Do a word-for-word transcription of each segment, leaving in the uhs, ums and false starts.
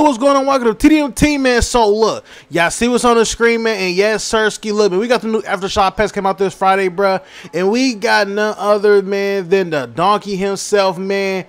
to what's going on? Welcome to T D M T, man. So look, y'all see what's on the screen, man. And yes, Sirski, look, man, we got the new Aftershock Pets came out this Friday, bruh. And we got none other, man, than the donkey himself, man.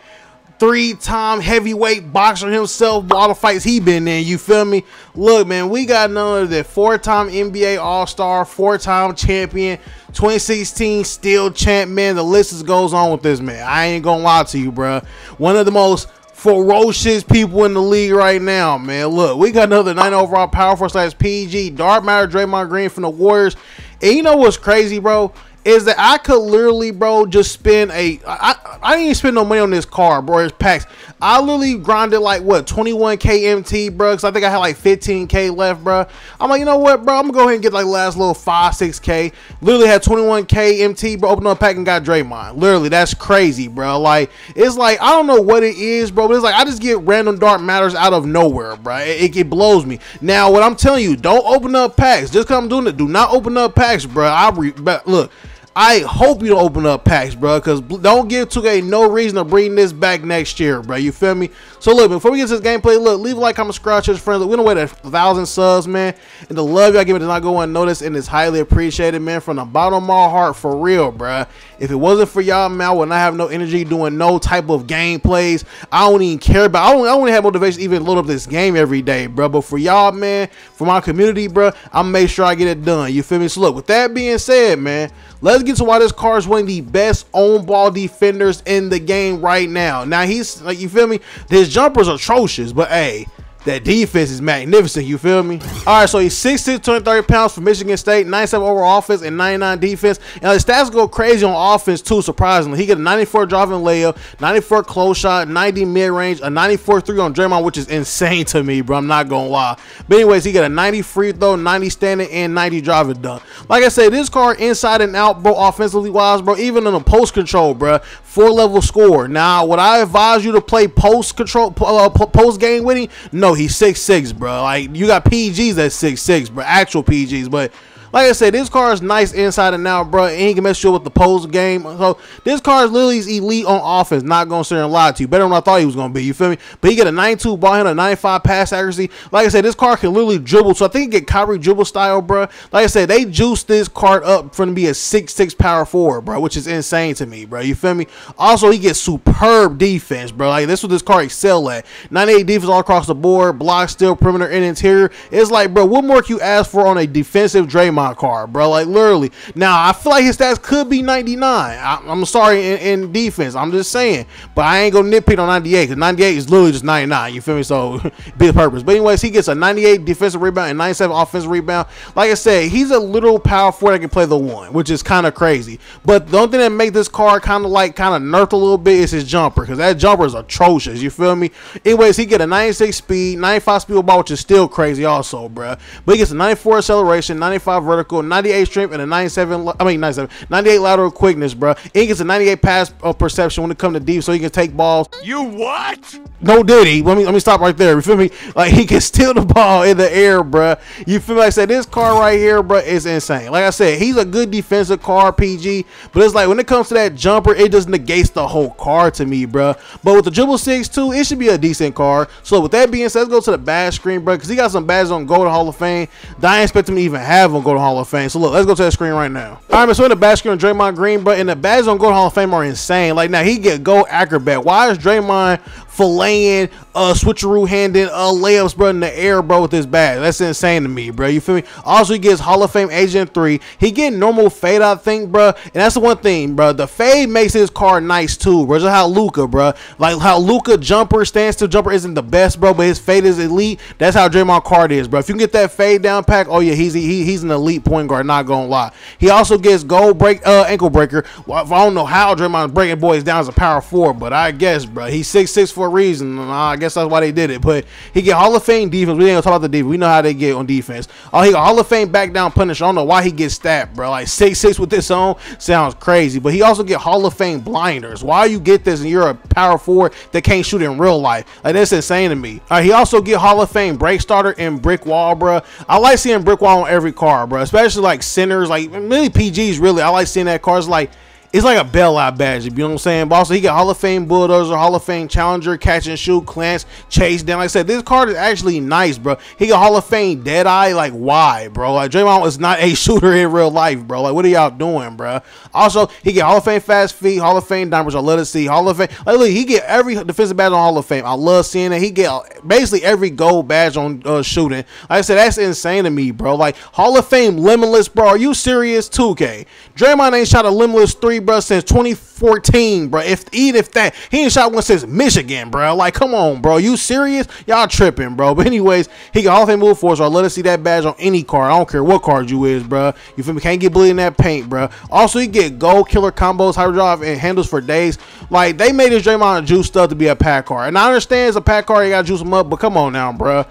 Three-time heavyweight boxer himself, all the fights he been in, you feel me? Look, man, we got none other than four-time N B A All-Star, four-time champion, twenty sixteen steel champ, man. The list is goes on with this, man. I ain't gonna lie to you, bruh. One of the most ferocious people in the league right now, man. Look, we got another nine overall power forward slash P G, Dark Matter, Draymond Green from the Warriors. And you know what's crazy, bro? Is that I could literally, bro, just spend a... I, I didn't even spend no money on this car, bro. It's packs. I literally grinded, like, what, twenty-one K M T, bro? Because I think I had, like, fifteen K left, bro. I'm like, you know what, bro? I'm going to go ahead and get, like, last little five, six K. Literally had twenty-one K M T, bro. Opened up a pack and got Draymond. Literally, that's crazy, bro. Like, it's like, I don't know what it is, bro. But it's like, I just get random Dark Matters out of nowhere, bro. It, it, it blows me. Now, what I'm telling you, don't open up packs. Just because I'm doing it, do not open up packs, bro. I re Look. I hope you don't open up packs, bro, because don't give two K no reason to bring this back next year, bro. You feel me? So, look, before we get to this gameplay, look, leave a like, comment, subscribe to your friends. Look, we don't wait a thousand subs, man. And the love y'all give it does not go unnoticed, and it's highly appreciated, man, from the bottom of my heart, for real, bro. If it wasn't for y'all, man, I would not have no energy doing no type of gameplays. I don't even care about I don't, I don't even have motivation to even load up this game every day, bro. But for y'all, man, for my community, bro, I'll make sure I get it done. You feel me? So, look, with that being said, man, let's get to why this car is one of the best on-ball defenders in the game right now. Now, he's like, you feel me? His jumper's atrocious, but hey, that defense is magnificent, you feel me? All right, so he's six six, two hundred thirty pounds from Michigan State, ninety-seven overall offense and ninety-nine defense. And his stats go crazy on offense, too, surprisingly. He got a ninety-four driving layup, ninety-four close shot, ninety mid-range, a ninety-four three on Draymond, which is insane to me, bro. I'm not going to lie. But anyways, he got a ninety free throw, ninety standing, and ninety driving dunk. Like I said, this car inside and out, bro, offensively-wise, bro, even in the post control, bro, four-level score. Now, would I advise you to play post control, uh, post-game with him? No. He's six six, bro. Like, you got P Gs at six six, bro. Actual P Gs. But like I said, this car is nice inside and out, bro. And he can mess you up with the post game. So this car is literally elite on offense. Not gonna sit and lie to you. Better than I thought he was gonna be. You feel me? But he get a ninety-two ball handle, ninety-five pass accuracy. Like I said, this car can literally dribble. So I think he get Kyrie dribble style, bro. Like I said, they juiced this card up from to be a six six power forward, bro, which is insane to me, bro. You feel me? Also, he gets superb defense, bro. Like, this is what this car excel at. ninety-eight defense all across the board, block, steal, perimeter, and interior. It's like, bro, what more can you ask for on a defensive Draymond car, bro? Like, literally. Now, I feel like his stats could be ninety-nine. I, I'm sorry, in, in defense, I'm just saying. But I ain't gonna nitpick on ninety-eight, because ninety-eight is literally just ninety-nine. You feel me? So be the purpose. But anyways, he gets a ninety-eight defensive rebound and ninety-seven offensive rebound. Like I said, he's a little power forward that can play the one, which is kind of crazy. But the only thing that makes this car kind of like kind of nerfed a little bit is his jumper, because that jumper is atrocious. You feel me? Anyways, he get a ninety-six speed, ninety-five speed ball, which is still crazy, also, bro. But he gets a ninety-four acceleration, ninety-five vertical, ninety-eight strength, and a ninety-seven I mean ninety-seven ninety-eight lateral quickness, bro. And he gets a ninety-eight pass uh, perception when it comes to deep, so he can take balls. You what? No, did he? Let me let me stop right there. You feel me? Like, he can steal the ball in the air, bro. You feel me? Like I said, this car right here, bro, is insane. Like I said, he's a good defensive car, P G, but it's like when it comes to that jumper, it just negates the whole car to me, bro. But with the dribble six too, it should be a decent car. So with that being said, let's go to the badge screen, bro, because he got some badges on Golden Hall of Fame. I didn't expect him to even have them go to Hall of Fame. So look, let's go to that screen right now. All right, man, so in the badge screen on Draymond Green, bro, and the badges on Golden Hall of Fame are insane. Like, now he get gold acrobat. Why is Draymond filleting, uh, switcheroo handing, uh, layups, bro, in the air, bro, with this badge? That's insane to me, bro. You feel me? Also, he gets Hall of Fame Agent three. He get normal fade, I think, bro, and that's the one thing, bro. The fade makes his card nice too, bro. Just how Luka, bro, like how Luka jumper, standstill jumper isn't the best, bro, but his fade is elite. That's how Draymond card is, bro. If you can get that fade down pack, oh yeah, he's he, he's an elite point guard, not gonna lie. He also gets gold break, uh, ankle breaker. Well, I don't know how Draymond's breaking boys down as a power four, but I guess, bro, he's six six for a reason. I guess that's why they did it. But he get Hall of Fame defense. We ain't gonna talk about the defense. We know how they get on defense. Oh, he got Hall of Fame back down punish. I don't know why he gets stabbed, bro. Like, six six with this on sounds crazy. But he also get Hall of Fame blinders. Why you get this and you're a power four that can't shoot in real life? Like, that's insane to me. All right, he also get Hall of Fame break starter and brick wall, bro. I like seeing brick wall on every car, bro, especially like centers, like really P Gs. Really, I like seeing that cars like. it's like a bailout badge, you know what I'm saying? But also, he got Hall of Fame Bulldozer, Hall of Fame Challenger, Catch and Shoot, Clance, Chase Down. Like I said, this card is actually nice, bro. He got Hall of Fame Deadeye. Like, why, bro? Like, Draymond is not a shooter in real life, bro. Like, what are y'all doing, bro? Also, he get Hall of Fame Fast Feet, Hall of Fame Diamond, which I love to see. Hall of Fame. Like, look, he get every defensive badge on Hall of Fame. I love seeing that. He get basically every gold badge on uh, shooting. Like I said, that's insane to me, bro. Like, Hall of Fame Limitless, bro. Are you serious? two K. Draymond ain't shot a Limitless three, bro, since twenty fourteen, bro. If even if that, he ain't shot one since Michigan, bro. Like, come on, bro. You serious? Y'all tripping, bro. But anyways, he got Hall of Fame move for us. So I love to see that badge on any card. I don't care what card you is, bro. You feel me? Can't get bleeding that paint, bro. Also, you get gold killer combos, hyperdrive, and handles for days. Like, they made this Draymond a juice stuff to be a pack card, and I understand it's a pack card. You gotta juice them up, but come on now, bro.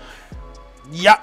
Yeah,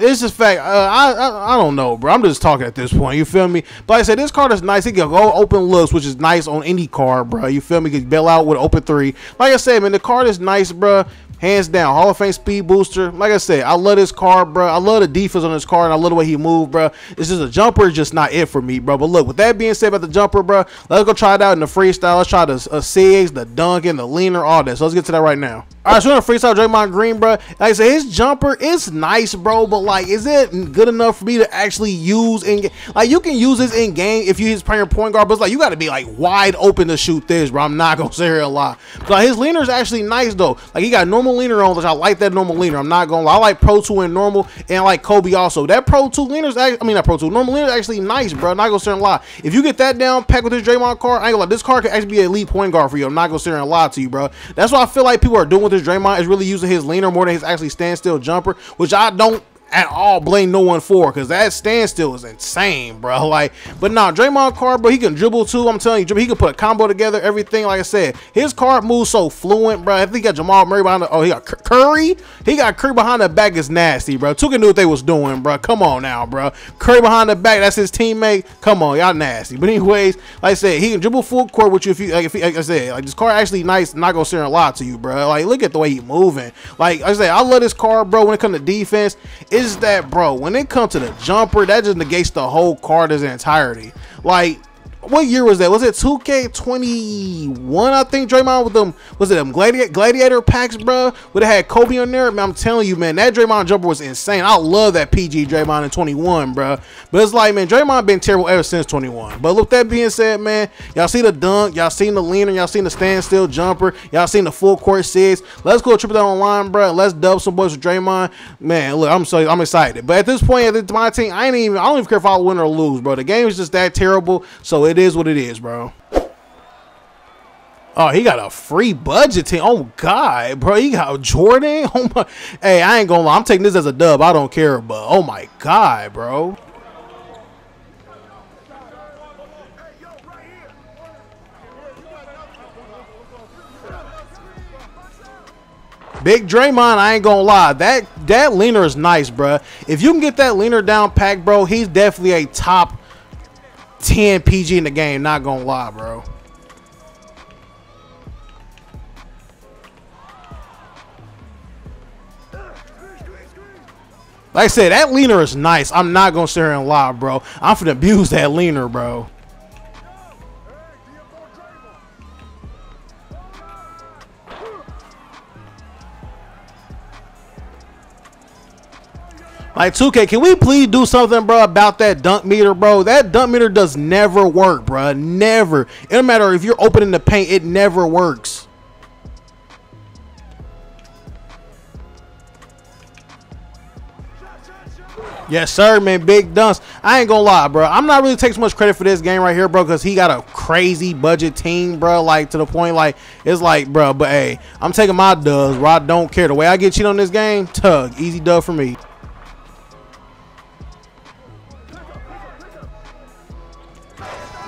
it's just fact. Uh, I, I I don't know, bro. I'm just talking at this point. You feel me? But like I said, this card is nice. He can go open looks, which is nice on any card, bro. You feel me? He can bail out with open three. Like I said, man, the card is nice, bro. Hands down, Hall of Fame speed booster. Like I said, I love this card, bro. I love the defense on this card, and I love the way he moved, bro. It's just a jumper, just not it for me, bro. But look, with that being said about the jumper, bro, let's go try it out in the freestyle. Let's try the uh, cigs, the dunk, and the leaner, all that. So let's get to that right now. All right, so we're gonna freestyle Draymond Green, bro. Like I said, his jumper is nice, bro. But like, is it good enough for me to actually use in? Like, you can use this in game if you his primary point guard, but it's like you got to be like wide open to shoot this, bro. I'm not gonna sit here a lot. But like, his leaner is actually nice though. Like, he got normal leaner on, which I like that normal leaner. I'm not gonna lie. I like Pro two and normal, and I like Kobe also. That Pro two leaner is actually, I mean, not Pro two, normal leaner is actually nice, bro. I'm not gonna sit and lie. If you get that down pack with this Draymond card, I ain't gonna lie. This card could actually be an elite point guard for you. I'm not gonna sit and lie to you, bro. That's why I feel like people are doing with this Draymond is really using his leaner more than his actually standstill jumper, which I don't at all blame no one for, because that standstill is insane, bro. Like, but nah, Draymond card, bro, he can dribble too. I'm telling you, he can put a combo together, everything. Like I said, his card moves so fluent, bro. I think he got Jamal Murray behind the, oh, he got Curry. He got Curry behind the back is nasty, bro. two K knew what they was doing, bro. Come on now, bro. Curry behind the back, that's his teammate. Come on, y'all nasty. But anyways, like I said, he can dribble full court with you if you, like, if he, like I said, like, this card actually nice. I'm not gonna sit and lie to you, bro. Like, look at the way he moving. Like, like I said, I love this card, bro. When it comes to defense, it's is that, bro, when it comes to the jumper, that just negates the whole card as an entirety. Like, what year was that? Was it two K twenty-one? I think Draymond with them, was it them gladiator, gladiator packs, bro, where they had Kobe on there? Man, I'm telling you, man, that Draymond jumper was insane. I love that P G Draymond in twenty-one, bro. But it's like, man, Draymond been terrible ever since twenty-one. But look, that being said, man, y'all see the dunk, y'all seen the leaner, y'all seen the standstill jumper, y'all seen the full court six. Let's go triple that online, bro. Let's dub some boys with Draymond, man. Look, I'm so I'm excited. But at this point, at my team, I ain't even I don't even care if I win or lose, bro. The game is just that terrible, so it. It is what it is, bro. Oh, he got a free budget team. Oh, God, bro. He got Jordan. Oh my. Hey, I ain't gonna lie. I'm taking this as a dub. I don't care, but oh my God, bro. Big Draymond, I ain't gonna lie. That that leaner is nice, bro. If you can get that leaner down pack, bro, he's definitely a top ten P G in the game, not gonna lie, bro. Like I said, that leaner is nice. I'm not gonna sit here and lie, bro. I'm finna abuse that leaner, bro. Like, two K, can we please do something, bro, about that dunk meter, bro? That dunk meter does never work, bro. Never. It don't matter if you're opening the paint, it never works. Yes, sir, man. Big dunks. I ain't gonna lie, bro. I'm not really taking so much credit for this game right here, bro, because he got a crazy budget team, bro. Like, to the point, like, it's like, bro, but hey, I'm taking my dubs, bro. I don't care. The way I get cheated on this game, tug. Easy dub for me.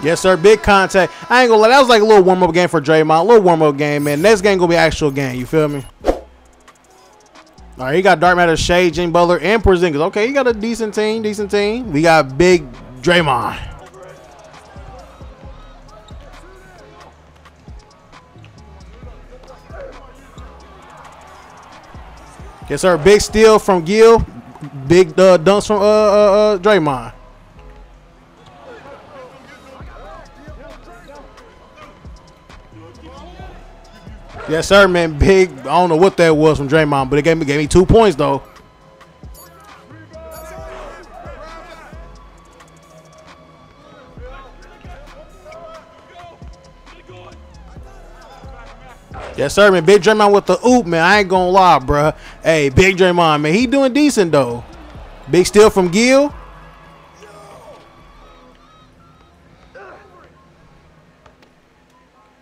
Yes, sir. Big contact. I ain't gonna lie. That was like a little warm-up game for Draymond. A little warm-up game, man. Next game gonna be actual game. You feel me? All right, he got Dark Matter, Shaq, Jimmy Butler, and Porzingis. Okay, he got a decent team. Decent team. We got Big Draymond. Yes, sir. Big steal from Gil. Big uh, dunks from uh, uh, uh, Draymond. Yes, sir, man. Big. I don't know what that was from Draymond, but it gave me gave me two points though. Yes, sir, man. Big Draymond with the oop, man. I ain't gonna lie, bro. Hey, Big Draymond, man. He doing decent though. Big steal from Gill.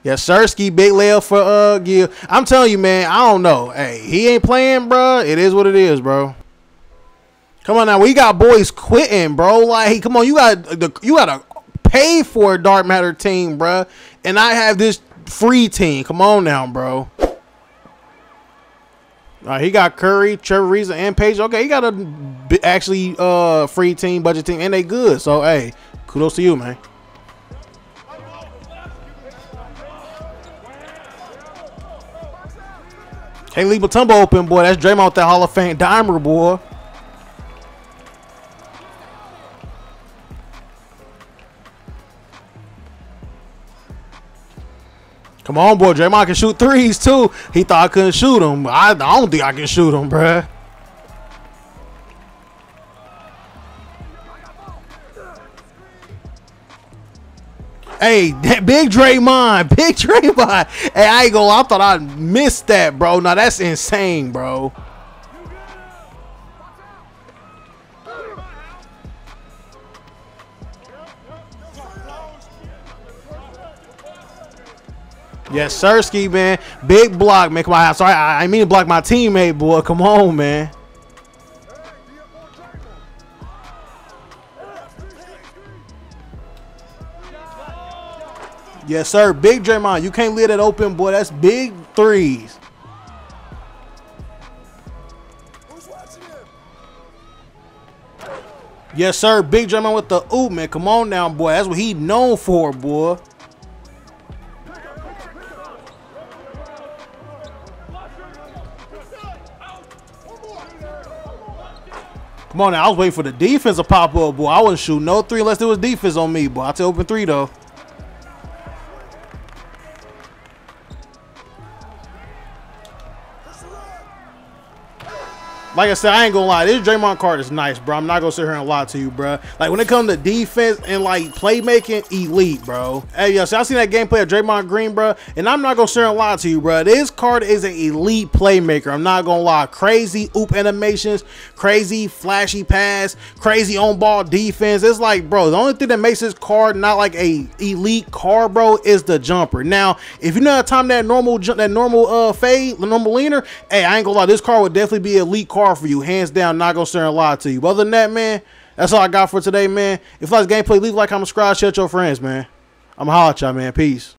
Yes, Sirski, big layup for uh Gill. I'm telling you, man, I don't know. Hey, he ain't playing, bro. It is what it is, bro. Come on now, we got boys quitting, bro. Like, hey, come on, you got the you gotta pay for a Dark Matter team, bro. And I have this free team. Come on now, bro. All right, he got Curry, Trevor Reza, and Page. Okay, he got a actually uh free team, budget team, and they good. So hey, kudos to you, man. Can't leave Mutombo open, boy. That's Draymond with that Hall of Fame dimer, boy. Come on, boy. Draymond can shoot threes, too. He thought I couldn't shoot him. I, I don't think I can shoot him, bruh. Hey, that big Draymond, big Draymond. Hey, I ain't gonna lie, I thought I missed that, bro. Now that's insane, bro. Yes, Sirski, man. Big block, man. Come on, sorry, I, I mean to block my teammate, boy. Come on, man. Yes, sir. Big Draymond. You can't leave that open, boy. That's big threes. Yes, sir. Big Draymond with the oop, man. Come on now, boy. That's what he known for, boy. Come on now. I was waiting for the defense to pop up, boy. I wouldn't shoot no three unless there was defense on me, boy. I'll take open three, though. Like I said, I ain't gonna lie. This Draymond card is nice, bro. I'm not gonna sit here and lie to you, bro. Like, when it comes to defense and, like, playmaking, elite, bro. Hey, yo, so I seen that gameplay of Draymond Green, bro, and I'm not gonna sit here and lie to you, bro. This card is an elite playmaker. I'm not gonna lie. Crazy oop animations, crazy flashy pass, crazy on-ball defense. It's like, bro, the only thing that makes this card not like a elite card, bro, is the jumper. Now, if you know how to time that normal jump, that normal uh fade, the normal leaner, hey, I ain't gonna lie. This card would definitely be an elite card for you, hands down. Not gonna share and lie to you. But other than that, man, that's all I got for today, man. If you like this gameplay, leave a like, comment, subscribe, share with your friends, man. I'm gonna holler at y'all, man. Peace.